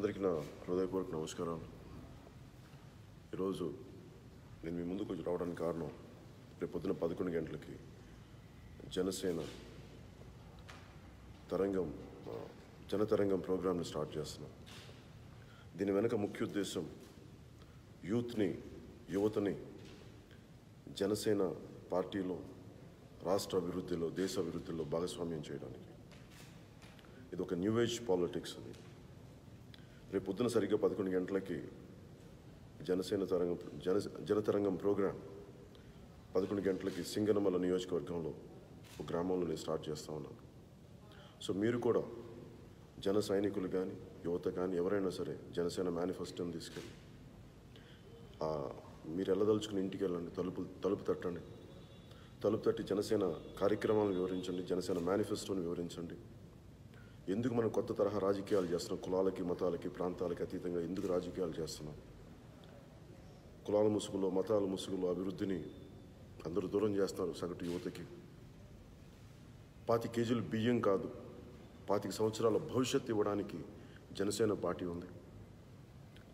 అందరికీ నా హృదయపూర్వక నమస్కారాలు. ఈరోజు నేను మీ ముందుకు రావడానికి కారణం, రేపు పొద్దున 11 గంటలకి జనసేన తరంగం జనతరంగం ప్రోగ్రామ్ని స్టార్ట్ చేస్తున్నాం. దీని వెనుక ముఖ్య ఉద్దేశం యూత్ని, యువతని జనసేన పార్టీలో, రాష్ట్ర అభివృద్ధిలో, దేశ అభివృద్ధిలో భాగస్వామ్యం చేయడానికి. ఇది ఒక న్యూ ఏజ్ పాలిటిక్స్ అని. రేపు పొద్దున సరిగ్గా 11 గంటలకి జనతరంగం ప్రోగ్రాం 11 గంటలకి సింగనమల నియోజకవర్గంలో ఒక గ్రామంలో నేను స్టార్ట్ చేస్తూ ఉన్నాను. సో మీరు కూడా జన సైనికులు కానీ, యువత కానీ, ఎవరైనా సరే జనసేన మేనిఫెస్టోని తీసుకెళ్ళి మీరు వెళ్ళదలుచుకుని ఇంటికి వెళ్ళండి, తలుపు తట్టండి. తలుపు తట్టి జనసేన కార్యక్రమాలను వివరించండి, జనసేన మేనిఫెస్టోని వివరించండి. ఎందుకు మనం కొత్త తరహా రాజకీయాలు చేస్తున్నాం? కులాలకి, మతాలకి, ప్రాంతాలకి అతీతంగా ఎందుకు రాజకీయాలు చేస్తున్నాం? కులాల ముసుగులో, మతాల ముసుగులో అభివృద్ధిని అందరూ దూరం చేస్తున్నారు. సగటు యువతకి 25 కేజీలు బియ్యం కాదు, 25 సంవత్సరాల భవిష్యత్తు ఇవ్వడానికి జనసేన పార్టీ ఉంది.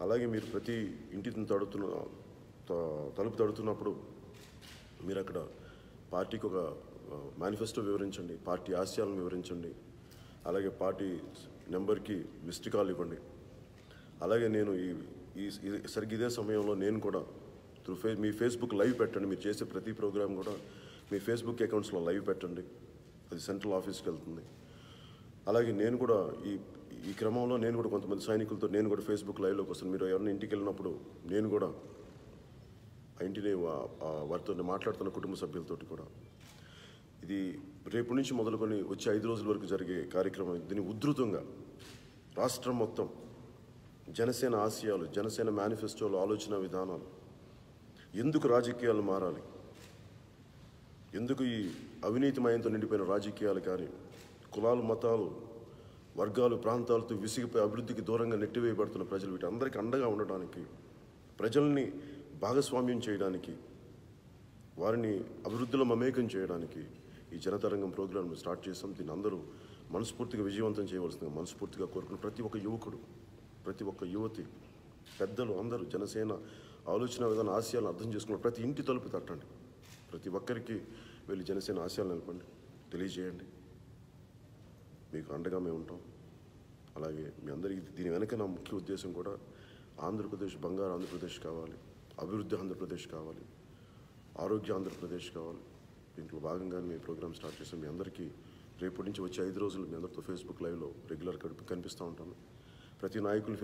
అలాగే మీరు ప్రతి ఇంటిని తలుపు తడుతున్నప్పుడు మీరు అక్కడ పార్టీకి ఒక మేనిఫెస్టో వివరించండి, పార్టీ ఆశయాలను వివరించండి. అలాగే పార్టీ నెంబర్కి మిస్డ్ కాల్ ఇవ్వండి. అలాగే నేను ఈ సరిగ్గా ఇదే సమయంలో నేను కూడా మీ ఫేస్బుక్ లైవ్ పెట్టండి. మీరు చేసే ప్రతి ప్రోగ్రాం కూడా మీ ఫేస్బుక్ అకౌంట్స్లో లైవ్ పెట్టండి. అది సెంట్రల్ ఆఫీస్కి వెళ్తుంది. అలాగే నేను కూడా ఈ క్రమంలో నేను కూడా కొంతమంది సైనికులతో నేను కూడా ఫేస్బుక్ లైవ్లోకి వస్తాను. మీరు ఎవరైనా ఇంటికి వెళ్ళినప్పుడు నేను కూడా ఆ ఇంటిని వారితో మాట్లాడుతున్న కుటుంబ సభ్యులతో కూడా. ఇది రేపు నుంచి మొదలుకొని వచ్చే 5 రోజుల వరకు జరిగే కార్యక్రమం. దీన్ని ఉధృతంగా రాష్ట్రం మొత్తం జనసేన ఆశయాలు, జనసేన మేనిఫెస్టోలు, ఆలోచన విధానాలు, ఎందుకు రాజకీయాలు మారాలి, ఎందుకు ఈ అవినీతిమయంతో నిండిపోయిన రాజకీయాలు కానీ, కులాలు, మతాలు, వర్గాలు, ప్రాంతాలతో విసిగిపోయి అభివృద్ధికి దూరంగా నెట్టివేయబడుతున్న ప్రజలు, వీటందరికీ అండగా ఉండడానికి, ప్రజల్ని భాగస్వామ్యం చేయడానికి, వారిని అభివృద్ధిలో మమేకం చేయడానికి ఈ జనతరంగం ప్రోగ్రాంను స్టార్ట్ చేసాం. దీన్ని అందరూ మనస్ఫూర్తిగా విజయవంతం చేయవలసిందిగా మనస్ఫూర్తిగా కోరుకున్న ప్రతి ఒక్క యువకుడు, ప్రతి ఒక్క యువతి, పెద్దలు అందరూ జనసేన ఆలోచన విధాన ఆశయాలను అర్థం చేసుకున్న ప్రతి ఇంటి తలుపు తట్టండి. ప్రతి ఒక్కరికి వెళ్ళి జనసేన ఆశయాలు నిలపండి, తెలియజేయండి. మీకు అండగా మేము ఉంటాం. అలాగే మీ అందరికీ దీని వెనక నా ముఖ్య ఉద్దేశం కూడా ఆంధ్రప్రదేశ్ బంగారు ఆంధ్రప్రదేశ్ కావాలి, అభివృద్ధి ఆంధ్రప్రదేశ్ కావాలి, ఆరోగ్య ఆంధ్రప్రదేశ్ కావాలి. దీంట్లో భాగంగానే మీ ప్రోగ్రామ్ స్టార్ట్ చేసాం. మీ అందరికీ రేపటి నుంచి వచ్చే 5 రోజులు మీ అందరితో ఫేస్బుక్ లైవ్లో రెగ్యులర్గా కనిపిస్తూ ఉంటాను. ప్రతి నాయకులు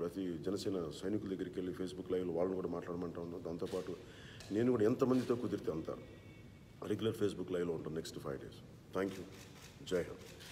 ప్రతి జనసేన సైనికుల దగ్గరికి వెళ్ళి ఫేస్బుక్ లైవ్లో వాళ్ళని కూడా మాట్లాడమంటూ ఉన్నాను. దాంతోపాటు నేను కూడా ఎంతమందితో కుదిరితే అంత రెగ్యులర్ ఫేస్బుక్ లైవ్లో ఉంటాను నెక్స్ట్ 5 డేస్. Thank you. జై హింద్.